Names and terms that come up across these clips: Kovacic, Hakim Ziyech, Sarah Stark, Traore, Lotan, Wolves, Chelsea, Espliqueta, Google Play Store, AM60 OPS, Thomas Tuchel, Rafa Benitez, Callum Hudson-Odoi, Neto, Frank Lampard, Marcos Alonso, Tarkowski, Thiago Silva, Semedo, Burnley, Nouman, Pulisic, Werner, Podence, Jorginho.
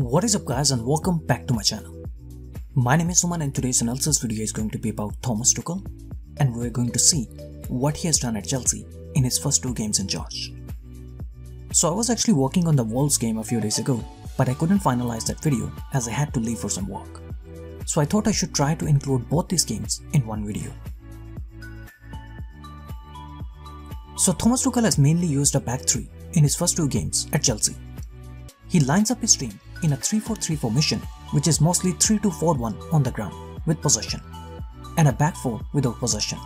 What is up guys and welcome back to my channel. My name is Nouman and today's analysis video is going to be about Thomas Tuchel and we're going to see what he has done at Chelsea in his first two games in charge. So I was actually working on the Wolves game a few days ago, but I couldn't finalize that video as I had to leave for some work. So I thought I should try to include both these games in one video. So Thomas Tuchel has mainly used a back three in his first two games at Chelsea. He lines up his team in a 3-4-3 formation, which is mostly 3-2-4-1 on the ground with possession, and a back 4 without possession.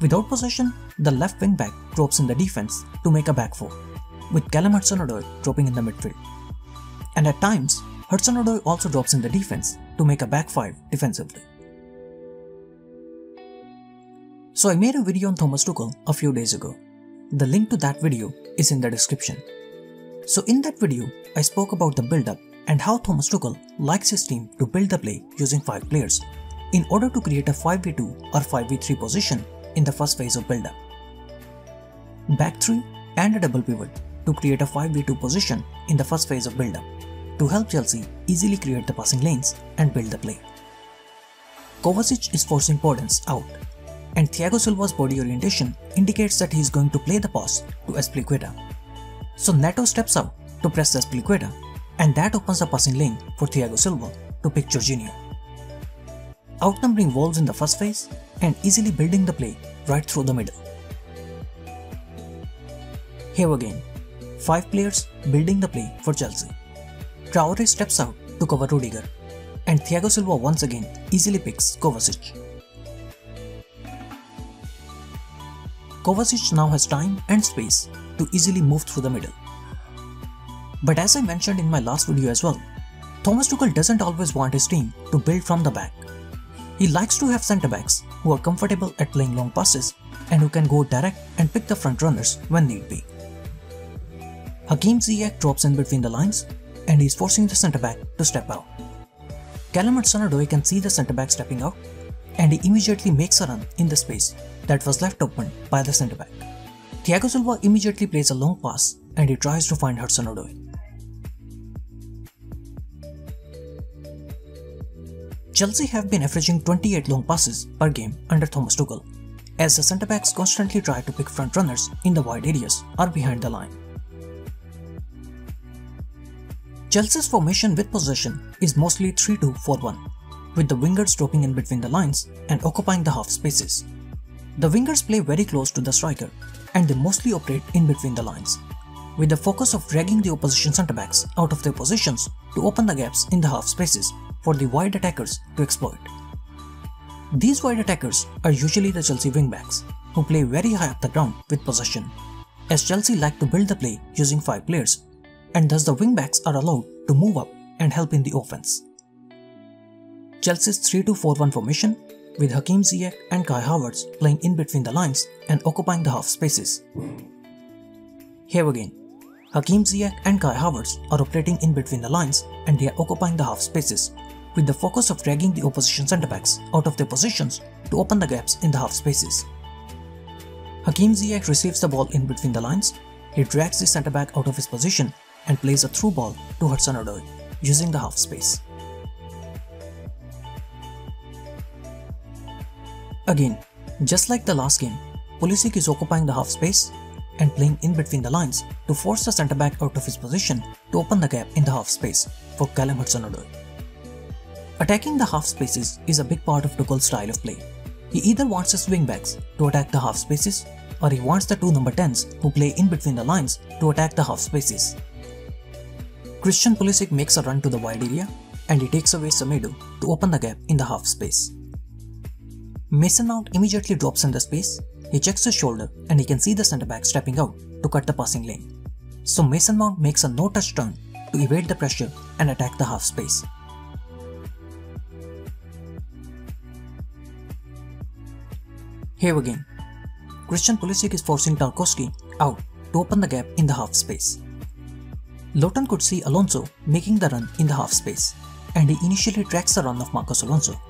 Without possession, the left wing back drops in the defense to make a back 4, with Callum Hudson-Odoi dropping in the midfield. And at times, Hudson-Odoi also drops in the defense to make a back 5 defensively. So I made a video on Thomas Tuchel a few days ago. The link to that video is in the description. So in that video, I spoke about the build-up and how Thomas Tuchel likes his team to build the play using 5 players in order to create a 5v2 or 5v3 position in the first phase of build-up. Back 3 and a double pivot to create a 5v2 position in the first phase of build-up to help Chelsea easily create the passing lanes and build the play. Kovacic is forcing Podence out and Thiago Silva's body orientation indicates that he is going to play the pass to Espliqueta. So Neto steps out to press Espliqueta and that opens a passing lane for Thiago Silva to pick Jorginho. Outnumbering Wolves in the first phase and easily building the play right through the middle. Here again, 5 players building the play for Chelsea. Traore steps out to cover Rudiger and Thiago Silva once again easily picks Kovacic. Kovacic now has time and space to easily move through the middle. But as I mentioned in my last video as well, Thomas Tuchel doesn't always want his team to build from the back. He likes to have centre-backs who are comfortable at playing long passes and who can go direct and pick the front runners when need be. Hakim Ziyech drops in between the lines and he's forcing the centre-back to step out. Callum Hudson-Odoi can see the centre-back stepping out and he immediately makes a run in the space that was left open by the centre-back. Thiago Silva immediately plays a long pass and he tries to find Hudson-Odoi. Chelsea have been averaging 28 long passes per game under Thomas Tuchel, as the centre-backs constantly try to pick front runners in the wide areas or behind the line. Chelsea's formation with possession is mostly 3-2-4-1, with the wingers dropping in between the lines and occupying the half spaces. The wingers play very close to the striker and they mostly operate in between the lines, with the focus of dragging the opposition centre-backs out of their positions to open the gaps in the half spaces for the wide attackers to exploit. These wide attackers are usually the Chelsea wingbacks, who play very high up the ground with possession, as Chelsea like to build the play using 5 players, and thus the wingbacks are allowed to move up and help in the offence. Chelsea's 3-2-4-1 formation, with Hakim Ziyech and Kai Havertz playing in between the lines and occupying the half spaces. Here again, Hakim Ziyech and Kai Havertz are operating in between the lines and they are occupying the half spaces, with the focus of dragging the opposition centre-backs out of their positions to open the gaps in the half spaces. Hakim Ziyech receives the ball in between the lines, he drags the centre-back out of his position and plays a through ball to Hudson-Odoi using the half space. Again, just like the last game, Pulisic is occupying the half space and playing in between the lines to force the centre-back out of his position to open the gap in the half space for Callum Hudson-Odoi. Attacking the half spaces is a big part of Tuchel's style of play. He either wants his wing-backs to attack the half spaces or he wants the two number 10s who play in between the lines to attack the half spaces. Christian Pulisic makes a run to the wide area and he takes away Semedo to open the gap in the half space. Mason Mount immediately drops in the space, he checks his shoulder and he can see the centre-back stepping out to cut the passing lane. So Mason Mount makes a no-touch turn to evade the pressure and attack the half space. Here again, Christian Pulisic is forcing Tarkowski out to open the gap in the half space. Lotan could see Alonso making the run in the half space and he initially tracks the run of Marcos Alonso.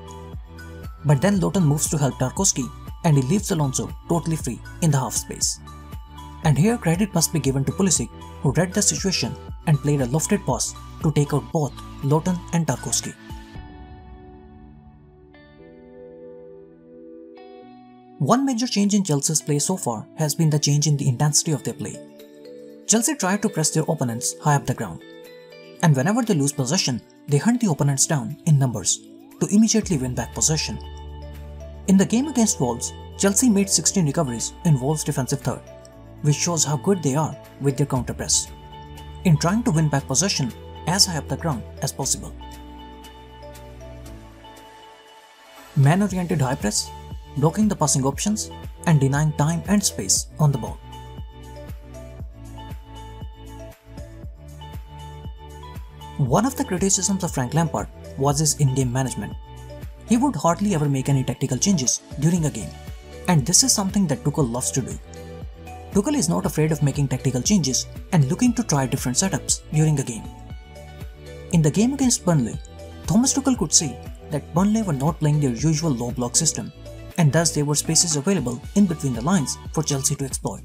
But then Lotan moves to help Tarkowski and he leaves Alonso totally free in the half space. And here credit must be given to Pulisic, who read the situation and played a lofted pass to take out both Lotan and Tarkowski. One major change in Chelsea's play so far has been the change in the intensity of their play. Chelsea try to press their opponents high up the ground, and whenever they lose possession, they hunt the opponents down in numbers to immediately win back possession. In the game against Wolves, Chelsea made 16 recoveries in Wolves' defensive third, which shows how good they are with their counter-press, in trying to win back possession as high up the ground as possible. Man-oriented high press, blocking the passing options and denying time and space on the ball. One of the criticisms of Frank Lampard was his in-game management. He would hardly ever make any tactical changes during a game, and this is something that Tuchel loves to do. Tuchel is not afraid of making tactical changes and looking to try different setups during a game. In the game against Burnley, Thomas Tuchel could see that Burnley were not playing their usual low block system, and thus there were spaces available in between the lines for Chelsea to exploit.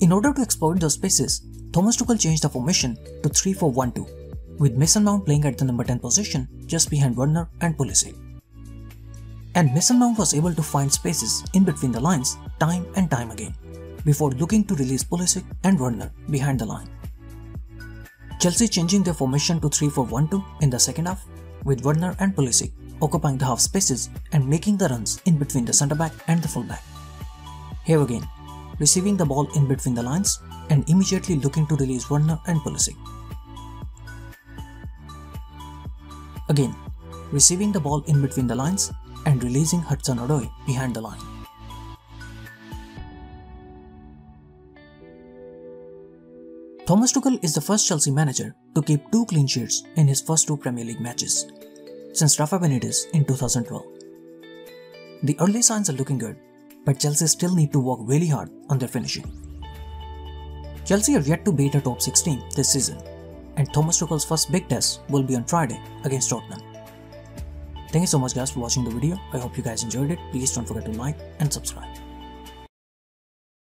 In order to exploit those spaces, Thomas Tuchel changed the formation to 3-4-1-2, with Mason Mount playing at the number 10 position just behind Werner and Pulisic. And Mason Mount was able to find spaces in between the lines time and time again, before looking to release Pulisic and Werner behind the line. Chelsea changing their formation to 3-4-1-2 in the second half, with Werner and Pulisic occupying the half spaces and making the runs in between the centre-back and the full-back. Here again, receiving the ball in between the lines and immediately looking to release Werner and Pulisic. Again, receiving the ball in between the lines and releasing Hudson-Odoi behind the line. Thomas Tuchel is the first Chelsea manager to keep 2 clean sheets in his first 2 Premier League matches since Rafa Benitez in 2012. The early signs are looking good, but Chelsea still need to work really hard on their finishing. Chelsea are yet to beat a top 6 team this season, and Thomas Tuchel's first big test will be on Friday against Tottenham. Thank you so much guys for watching the video. I hope you guys enjoyed it. Please don't forget to like and subscribe.